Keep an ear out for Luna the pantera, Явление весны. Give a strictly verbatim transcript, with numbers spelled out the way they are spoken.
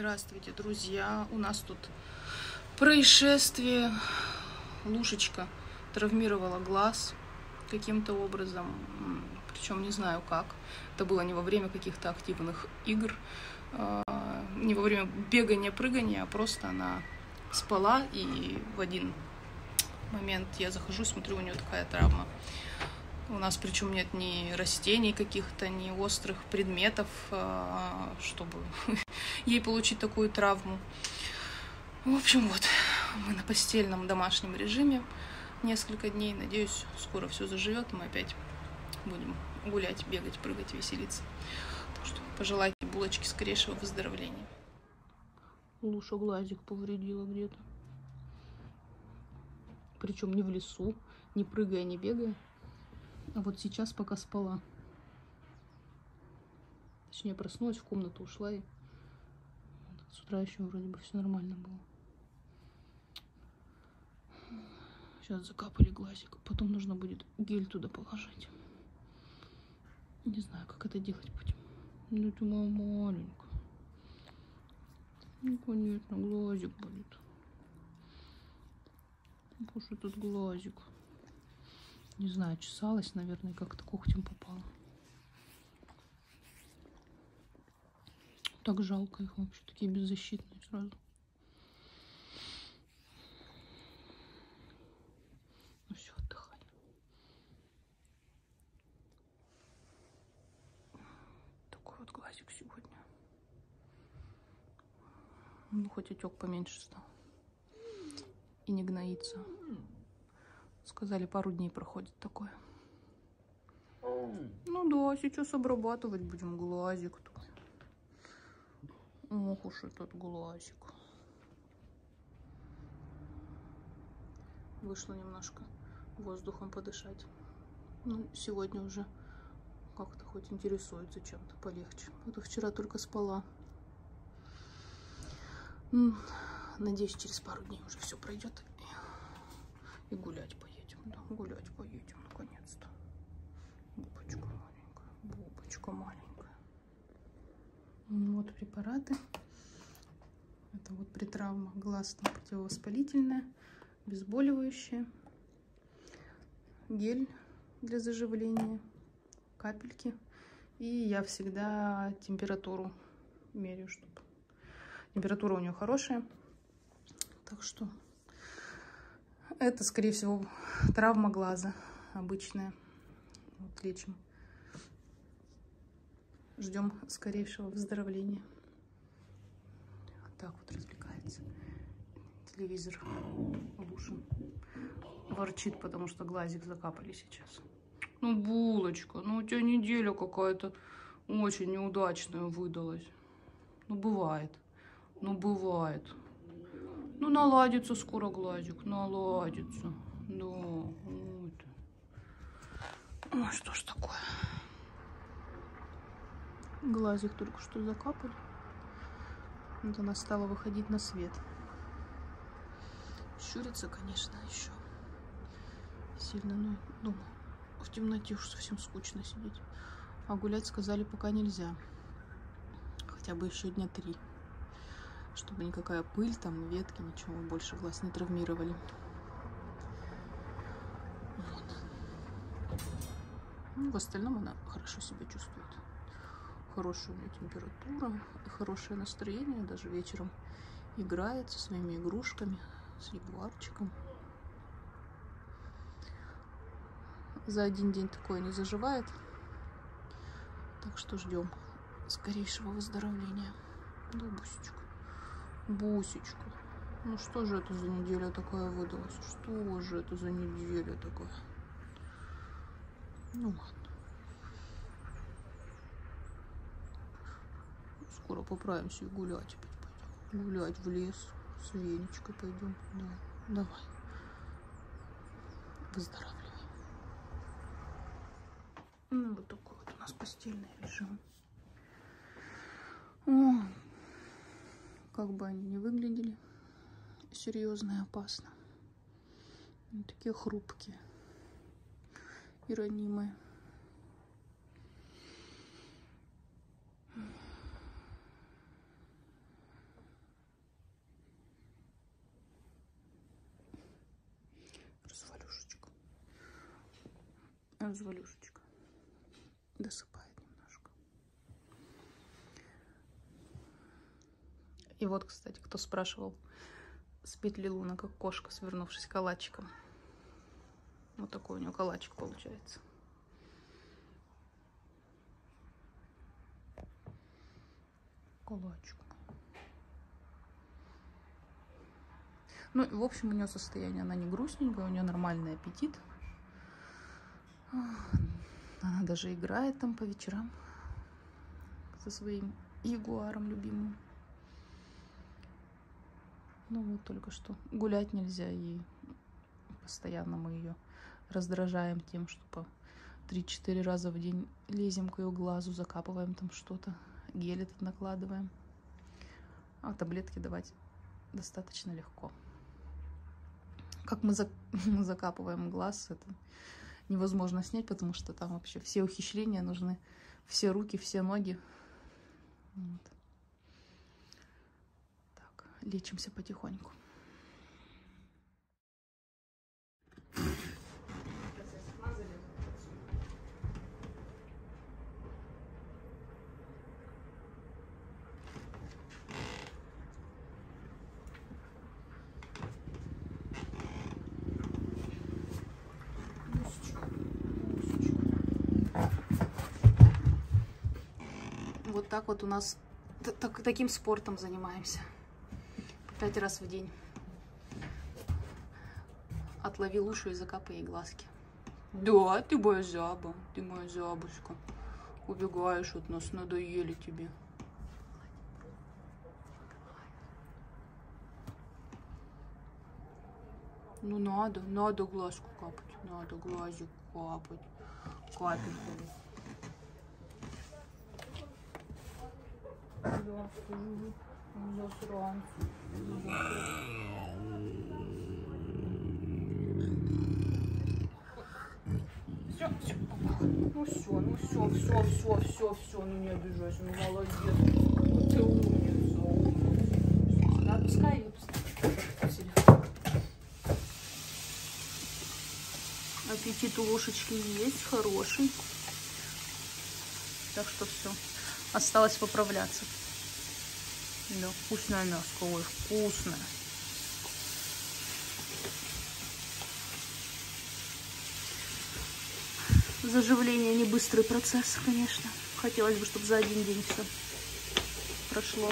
Здравствуйте, друзья! У нас тут происшествие. Лушечка травмировала глаз каким-то образом, причем не знаю как. Это было не во время каких-то активных игр, не во время бегания, прыгания, а просто она спала, и в один момент я захожу, смотрю, у нее такая травма. У нас причем нет ни растений каких-то, ни острых предметов, чтобы ей получить такую травму. В общем, вот, мы на постельном домашнем режиме несколько дней. Надеюсь, скоро все заживет, мы опять будем гулять, бегать, прыгать, веселиться. Так что пожелайте булочки скорейшего выздоровления. Луша глазик повредила где-то. Причем не в лесу, не прыгая, не бегая. А вот сейчас, пока спала, точнее проснулась, в комнату ушла, и с утра еще вроде бы все нормально было. Сейчас закапали глазик, потом нужно будет гель туда положить. Не знаю, как это делать будем. Ну это моя маленькая. Ну понятно, глазик болит. Потому что тут глазик. Не знаю, чесалась, наверное, как-то когтем попала. Так жалко их вообще, такие беззащитные сразу. Ну все, отдыхай. Такой вот глазик сегодня. Ну, хоть отек поменьше стал. И не гноится. Сказали, пару дней проходит такое. Ну да, сейчас обрабатывать будем глазик. Ох уж этот глазик. Вышло немножко воздухом подышать. Ну, сегодня уже как-то хоть интересуется чем-то полегче. Это вчера только спала. Надеюсь, через пару дней уже все пройдет. И гулять поедем. Да, гулять поедем, наконец-то. Бубочка маленькая. Бубочка маленькая. Вот препараты. Это вот при травмах глаз противовоспалительное, обезболивающее, гель для заживления, капельки. И я всегда температуру меряю, чтобы... Температура у нее хорошая. Так что... Это, скорее всего, травма глаза обычная. Вот, лечим. Ждем скорейшего выздоровления. Вот так вот развлекается. Телевизор Лушин ворчит, потому что глазик закапали сейчас. Ну, булочка, ну у тебя неделя какая-то очень неудачная выдалась. Ну, бывает. Ну, бывает. Ну, наладится скоро глазик, наладится. Да, вот. Ну, что ж такое. Глазик только что закапали. Вот она стала выходить на свет. Щурится, конечно, еще сильно, но думаю, в темноте уж совсем скучно сидеть. А гулять, сказали, пока нельзя. Хотя бы еще дня три. Чтобы никакая пыль, там, ветки, ничего больше глаз не травмировали. Вот. Ну, в остальном она хорошо себя чувствует. Хорошая у нее температура, хорошее настроение. Даже вечером играет со своими игрушками, с ягуарчиком. За один день такое не заживает. Так что ждем скорейшего выздоровления. Да, бусечка. Бусечку. Ну что же это за неделя такая выдалась? Что же это за неделя такая? Ну ладно. Скоро поправимся и гулять опять пойдем. Гулять в лес. С Венечкой пойдем. Да. Давай. Выздоравливай. Ну вот такой вот у нас постельный режим. О. Как бы они ни выглядели, серьезно и опасно. Они такие хрупкие и ранимые. Развалюшечка досыпает немножко. И вот, кстати, кто спрашивал, спит ли Луна как кошка, свернувшись калачиком. Вот такой у нее калачик получается. Калачик. Ну, в общем, у нее состояние, она не грустненькая, у нее нормальный аппетит. Она даже играет там по вечерам со своим ягуаром любимым. Ну вот только что гулять нельзя, и постоянно мы ее раздражаем тем, что по три-четыре раза в день лезем к ее глазу, закапываем там что-то, гель этот накладываем. А таблетки давать достаточно легко. Как мы закапываем глаз, это невозможно снять, потому что там вообще все ухищрения нужны, все руки, все ноги. Вот. Так, лечимся потихоньку. Вот так вот у нас так, таким спортом занимаемся. Пять раз в день. Отлови лушу и закапай ей глазки. Да, ты моя жаба, ты моя жабушка. Убегаешь от нас, надоели тебе. Ну надо, надо глазку капать, надо глазик капать, капельку. Я скажу, засранцу. Все, все, ну все, ну все, все, все, все, все, ну не обижайся, ну молодец, ты умница. Отпускай ее, отпускай. Аппетит у лошечки есть, хороший. Так что все, осталось поправляться. Да, вкусное мяско, ой, вкусное. Заживление не быстрый процесс, конечно. Хотелось бы, чтобы за один день все прошло.